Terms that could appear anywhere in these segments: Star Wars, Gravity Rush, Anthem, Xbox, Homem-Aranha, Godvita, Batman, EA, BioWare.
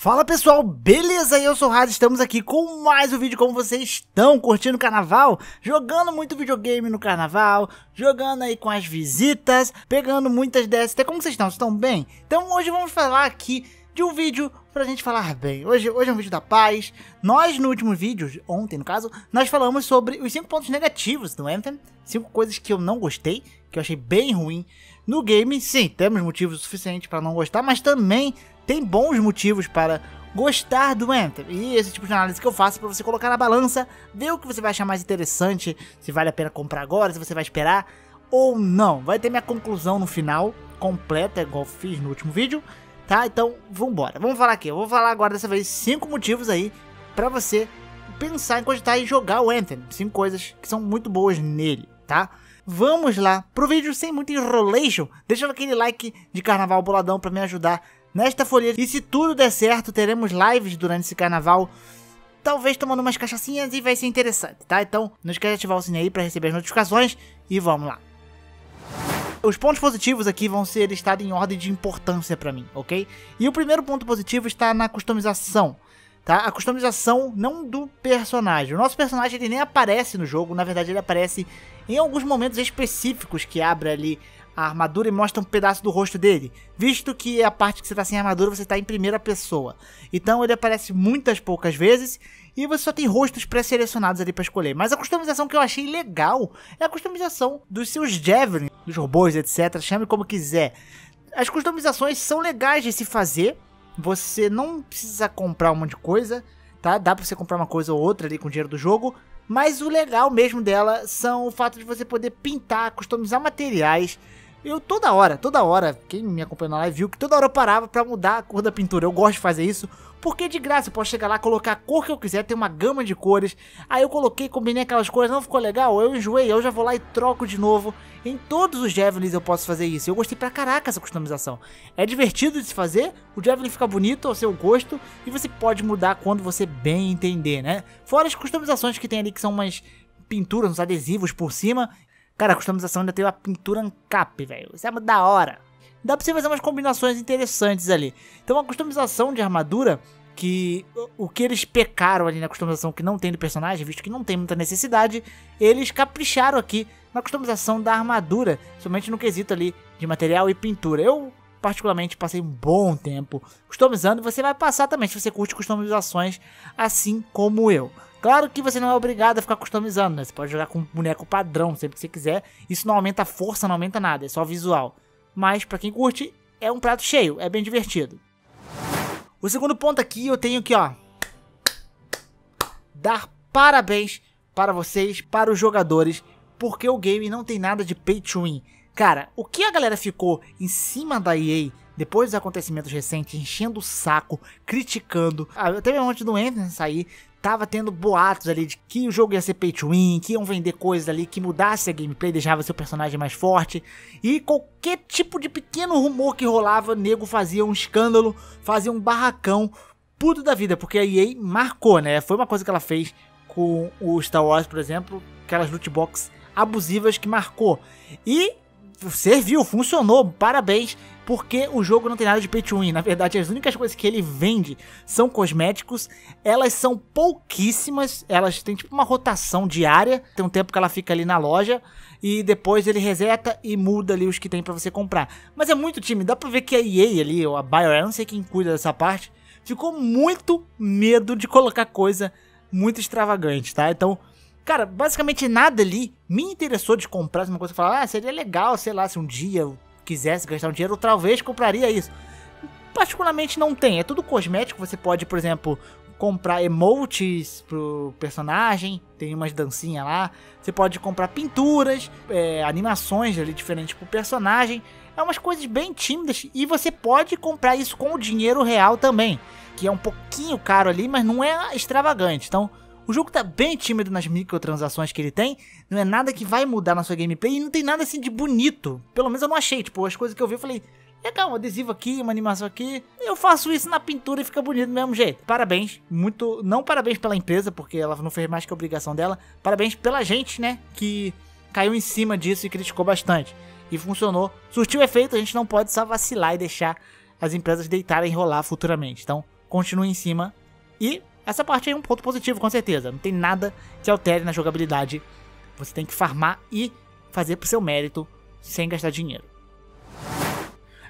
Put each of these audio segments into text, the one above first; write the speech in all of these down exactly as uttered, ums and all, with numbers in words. Fala pessoal, beleza? Eu sou o Rádio, estamos aqui com mais um vídeo. Como vocês estão? Curtindo o carnaval? Jogando muito videogame no carnaval, jogando aí com as visitas, pegando muitas D S T. Como vocês estão? Vocês estão bem? Então hoje vamos falar aqui de um vídeo pra gente falar bem. Hoje, hoje é um vídeo da paz. Nós, no último vídeo, ontem no caso, nós falamos sobre os cinco pontos negativos do Anthem, cinco coisas que eu não gostei, que eu achei bem ruim no game. Sim, temos motivos suficientes pra não gostar, mas também tem bons motivos para gostar do Anthem. E esse tipo de análise que eu faço é para você colocar na balança, ver o que você vai achar mais interessante, se vale a pena comprar agora, se você vai esperar ou não. Vai ter minha conclusão no final, completa, igual fiz no último vídeo, tá? Então, vambora. Vamos falar aqui. Eu vou falar agora dessa vez cinco motivos aí para você pensar em gostar e jogar o Anthem. cinco coisas que são muito boas nele, tá? Vamos lá pro vídeo sem muito enrolation. Deixa aquele like de carnaval boladão para me ajudar nesta folha, e se tudo der certo, teremos lives durante esse carnaval, talvez tomando umas cachaçinhas, e vai ser interessante, tá? Então, não esquece de ativar o sininho aí para receber as notificações, e vamos lá. Os pontos positivos aqui vão ser listados em ordem de importância para mim, ok? E o primeiro ponto positivo está na customização, tá? A customização não do personagem. O nosso personagem ele nem aparece no jogo, na verdade ele aparece em alguns momentos específicos que abre ali a armadura e mostra um pedaço do rosto dele, visto que a parte que você está sem armadura, você está em primeira pessoa. Então ele aparece muitas poucas vezes e você só tem rostos pré-selecionados ali para escolher. Mas a customização que eu achei legal é a customização dos seus javelins, dos robôs, etcétera. Chame como quiser. As customizações são legais de se fazer. Você não precisa comprar um monte de coisa, tá? Dá para você comprar uma coisa ou outra ali com o dinheiro do jogo. Mas o legal mesmo dela são o fato de você poder pintar, customizar materiais. Eu toda hora, toda hora, quem me acompanhou na live viu que toda hora eu parava pra mudar a cor da pintura. Eu gosto de fazer isso, porque de graça eu posso chegar lá, colocar a cor que eu quiser, tem uma gama de cores. Aí eu coloquei, combinei aquelas cores, não ficou legal, eu enjoei, eu já vou lá e troco de novo. Em todos os javelins eu posso fazer isso. Eu gostei pra caraca essa customização. É divertido de se fazer, o javelin fica bonito ao seu gosto, e você pode mudar quando você bem entender, né? Fora as customizações que tem ali, que são umas pinturas, uns adesivos por cima. Cara, a customização ainda tem uma pintura ancap, velho. Isso é da hora. Dá pra você fazer umas combinações interessantes ali. Então, a customização de armadura, que o que eles pecaram ali na customização que não tem do personagem, visto que não tem muita necessidade, eles capricharam aqui na customização da armadura, somente no quesito ali de material e pintura. Eu, particularmente, passei um bom tempo customizando, e você vai passar também, se você curte customizações assim como eu. Claro que você não é obrigado a ficar customizando, né? Você pode jogar com um boneco padrão sempre que você quiser. Isso não aumenta a força, não aumenta nada, é só visual. Mas pra quem curte, é um prato cheio, é bem divertido. O segundo ponto aqui eu tenho que, ó, dar parabéns para vocês, para os jogadores, porque o game não tem nada de pay to win. Cara, o que a galera ficou em cima da E A depois dos acontecimentos recentes, enchendo o saco, criticando, até mesmo antes do Anthem sair, tava tendo boatos ali de que o jogo ia ser pay to win, que iam vender coisas ali que mudasse a gameplay, deixava seu personagem mais forte, e qualquer tipo de pequeno rumor que rolava, o nego fazia um escândalo, fazia um barracão, puto da vida, porque a E A marcou, né? Foi uma coisa que ela fez com o Star Wars, por exemplo, aquelas loot box abusivas que marcou, e serviu, funcionou, parabéns, porque o jogo não tem nada de pay to win. Na verdade, as únicas coisas que ele vende são cosméticos, elas são pouquíssimas, elas têm tipo uma rotação diária, tem um tempo que ela fica ali na loja, e depois ele reseta e muda ali os que tem pra você comprar. Mas é muito time, dá pra ver que a E A ali, ou a BioWare, não sei quem cuida dessa parte, ficou muito medo de colocar coisa muito extravagante, tá? Então, cara, basicamente nada ali me interessou de comprar uma coisa que eu falava, ah, seria legal, sei lá, se um dia eu quisesse gastar um dinheiro, eu talvez compraria isso. Particularmente não tem, é tudo cosmético, você pode, por exemplo, comprar emotes pro personagem, tem umas dancinhas lá, você pode comprar pinturas, é, animações ali diferentes pro personagem, é umas coisas bem tímidas, e você pode comprar isso com o dinheiro real também, que é um pouquinho caro ali, mas não é extravagante, então o jogo tá bem tímido nas microtransações que ele tem, não é nada que vai mudar na sua gameplay, e não tem nada assim de bonito, pelo menos eu não achei, tipo, as coisas que eu vi eu falei, legal, um adesivo aqui, uma animação aqui, eu faço isso na pintura e fica bonito do mesmo jeito. Parabéns, muito, não parabéns pela empresa, porque ela não fez mais que a obrigação dela, parabéns pela gente, né, que caiu em cima disso e criticou bastante, e funcionou, surtiu efeito, a gente não pode só vacilar e deixar as empresas deitarem e rolar futuramente, então continua em cima. E essa parte aí é um ponto positivo, com certeza. Não tem nada que altere na jogabilidade. Você tem que farmar e fazer pro seu mérito sem gastar dinheiro.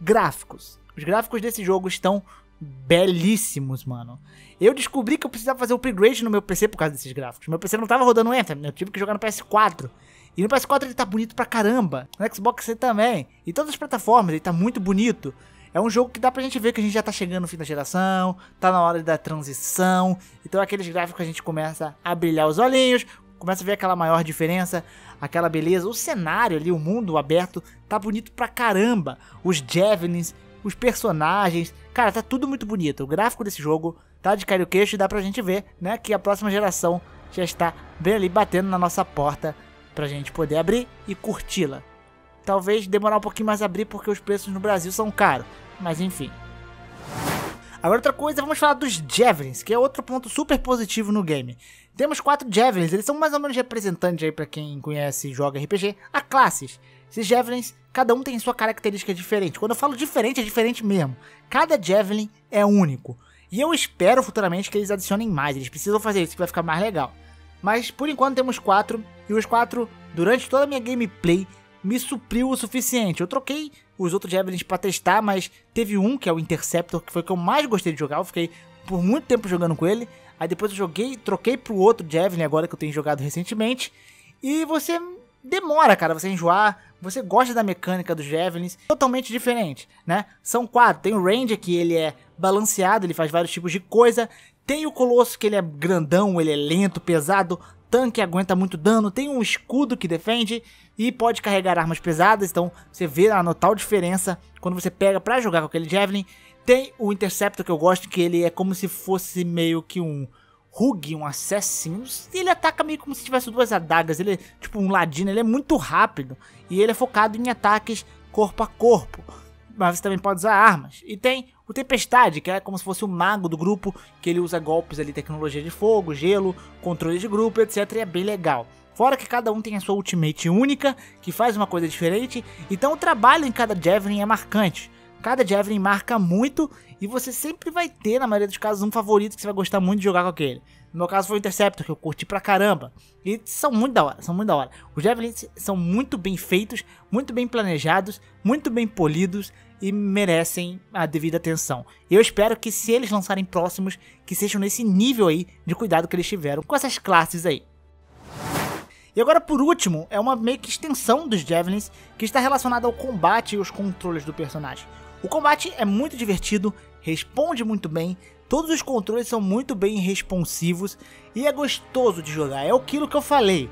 Gráficos. Os gráficos desse jogo estão belíssimos, mano. Eu descobri que eu precisava fazer o upgrade no meu P C por causa desses gráficos. Meu P C não tava rodando Anthem, eu tive que jogar no P S quatro. E no P S quatro ele tá bonito pra caramba. No Xbox ele também. E todas as plataformas ele tá muito bonito. É um jogo que dá pra gente ver que a gente já tá chegando no fim da geração, tá na hora da transição. Então aqueles gráficos a gente começa a brilhar os olhinhos, começa a ver aquela maior diferença, aquela beleza. O cenário ali, o mundo aberto, tá bonito pra caramba. Os javelins, os personagens, cara, tá tudo muito bonito. O gráfico desse jogo tá de cair o queixo e dá pra gente ver, né, que a próxima geração já está bem ali batendo na nossa porta pra gente poder abrir e curti-la. Talvez demorar um pouquinho mais a abrir porque os preços no Brasil são caros, mas enfim. Agora outra coisa, vamos falar dos javelins, que é outro ponto super positivo no game. Temos quatro javelins, eles são mais ou menos representantes aí pra quem conhece e joga R P G, a classes. Esses javelins, cada um tem sua característica diferente. Quando eu falo diferente, é diferente mesmo. Cada javelin é único. E eu espero futuramente que eles adicionem mais, eles precisam fazer isso que vai ficar mais legal. Mas por enquanto temos quatro, e os quatro, durante toda a minha gameplay, me supriu o suficiente. Eu troquei os outros javelins pra testar, mas teve um que é o Interceptor, que foi o que eu mais gostei de jogar. Eu fiquei por muito tempo jogando com ele. Aí depois eu joguei, troquei pro outro javelin agora que eu tenho jogado recentemente. E você demora, cara, você enjoar. Você gosta da mecânica dos javelins, totalmente diferente, né? São quatro. Tem o Ranger, que ele é balanceado, ele faz vários tipos de coisa. Tem o Colosso, que ele é grandão, ele é lento, pesado. Tanque, aguenta muito dano, tem um escudo que defende e pode carregar armas pesadas, então você vê a notável diferença quando você pega pra jogar com aquele Javelin. Tem o Interceptor, que eu gosto, que ele é como se fosse meio que um Rogue, um assassino, e ele ataca meio como se tivesse duas adagas, ele é tipo um ladino, ele é muito rápido e ele é focado em ataques corpo a corpo, mas você também pode usar armas. E tem o Tempestade, que é como se fosse o mago do grupo, que ele usa golpes ali, tecnologia de fogo, gelo, controle de grupo, etcétera. E é bem legal. Fora que cada um tem a sua ultimate única, que faz uma coisa diferente. Então o trabalho em cada Javelin é marcante. Cada Javelin marca muito e você sempre vai ter, na maioria dos casos, um favorito que você vai gostar muito de jogar com aquele. No meu caso foi o Interceptor, que eu curti pra caramba. E são muito da hora, são muito da hora. Os Javelins são muito bem feitos, muito bem planejados, muito bem polidos e merecem a devida atenção. Eu espero que se eles lançarem próximos, que sejam nesse nível aí de cuidado que eles tiveram com essas classes aí. E agora por último, é uma meio que extensão dos Javelins, que está relacionada ao combate e os controles do personagem. O combate é muito divertido, responde muito bem, todos os controles são muito bem responsivos e é gostoso de jogar, é aquilo que eu falei.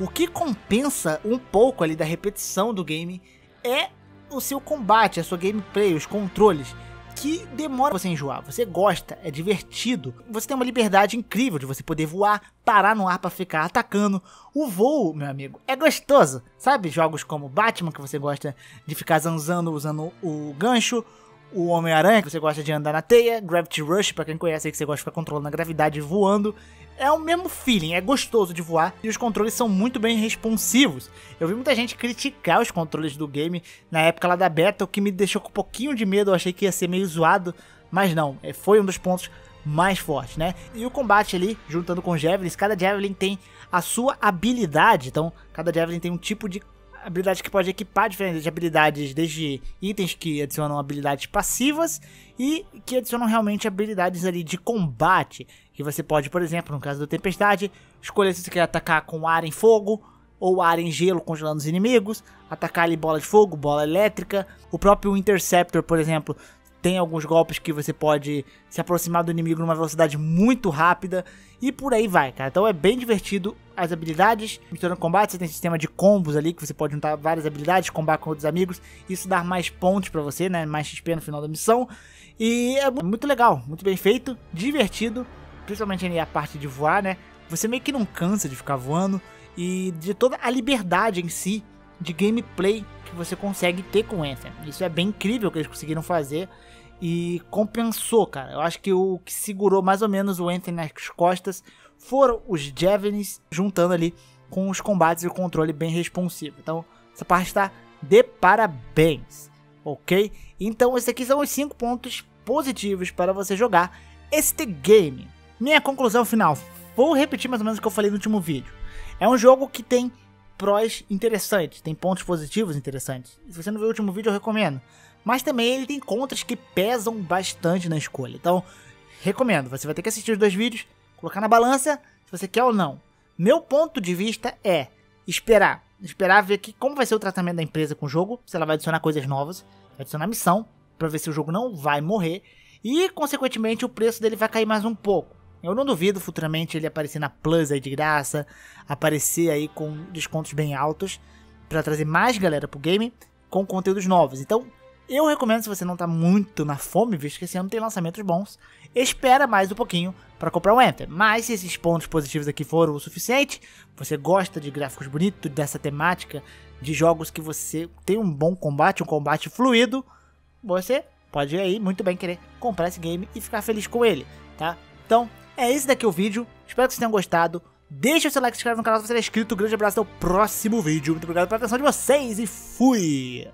O que compensa um pouco ali da repetição do game é o seu combate, a sua gameplay, os controles, que demora você enjoar, você gosta, é divertido, você tem uma liberdade incrível de você poder voar, parar no ar pra ficar atacando. O voo, meu amigo, é gostoso, sabe? Jogos como Batman, que você gosta de ficar zanzando usando o gancho, o Homem-Aranha, que você gosta de andar na teia, Gravity Rush, pra quem conhece aí, que você gosta de ficar controlando a gravidade e voando. É o mesmo feeling, é gostoso de voar e os controles são muito bem responsivos. Eu vi muita gente criticar os controles do game na época lá da beta, o que me deixou com um pouquinho de medo, eu achei que ia ser meio zoado, mas não, foi um dos pontos mais fortes, né? E o combate ali, juntando com Javelins, cada Javelin tem a sua habilidade, então cada Javelin tem um tipo de habilidade que pode equipar diferentes habilidades, desde itens que adicionam habilidades passivas e que adicionam realmente habilidades ali de combate. Que você pode, por exemplo, no caso da Tempestade, escolher se você quer atacar com ar em fogo ou ar em gelo congelando os inimigos, atacar ali bola de fogo, bola elétrica. O próprio Interceptor, por exemplo, tem alguns golpes que você pode se aproximar do inimigo numa velocidade muito rápida. E por aí vai, cara. Então é bem divertido as habilidades. Misturando combate, você tem um sistema de combos ali, que você pode juntar várias habilidades, combar com outros amigos. Isso dá mais pontos pra você, né? Mais X P no final da missão. E é muito legal, muito bem feito, divertido. Principalmente ali a parte de voar, né? Você meio que não cansa de ficar voando. E de toda a liberdade em si de gameplay que você consegue ter com Anthem. Isso é bem incrível que eles conseguiram fazer e compensou, cara. Eu acho que o que segurou mais ou menos o Anthem nas costas foram os Javelins, juntando ali com os combates e o controle bem responsivo. Então, essa parte está de parabéns, ok? Então, esses aqui são os cinco pontos positivos para você jogar este game. Minha conclusão final, vou repetir mais ou menos o que eu falei no último vídeo. É um jogo que tem prós interessantes, tem pontos positivos interessantes. Se você não viu o último vídeo, eu recomendo. Mas também ele tem contras que pesam bastante na escolha. Então, recomendo, você vai ter que assistir os dois vídeos, colocar na balança se você quer ou não. Meu ponto de vista é esperar. Esperar ver que, como vai ser o tratamento da empresa com o jogo, se ela vai adicionar coisas novas, vai adicionar missão, para ver se o jogo não vai morrer. E, consequentemente, o preço dele vai cair mais um pouco. Eu não duvido futuramente ele aparecer na Plus aí de graça, aparecer aí com descontos bem altos, para trazer mais galera pro game, com conteúdos novos. Então, eu recomendo, se você não tá muito na fome, visto que esse ano tem lançamentos bons, espera mais um pouquinho para comprar o Anthem. Mas se esses pontos positivos aqui foram o suficiente, você gosta de gráficos bonitos, dessa temática, de jogos que você tem um bom combate, um combate fluido, você pode aí muito bem querer comprar esse game e ficar feliz com ele, tá? Então, é esse daqui o vídeo, espero que vocês tenham gostado, deixa o seu like, se inscreve no canal se você é inscrito, um grande abraço, até o próximo vídeo, muito obrigado pela atenção de vocês e fui!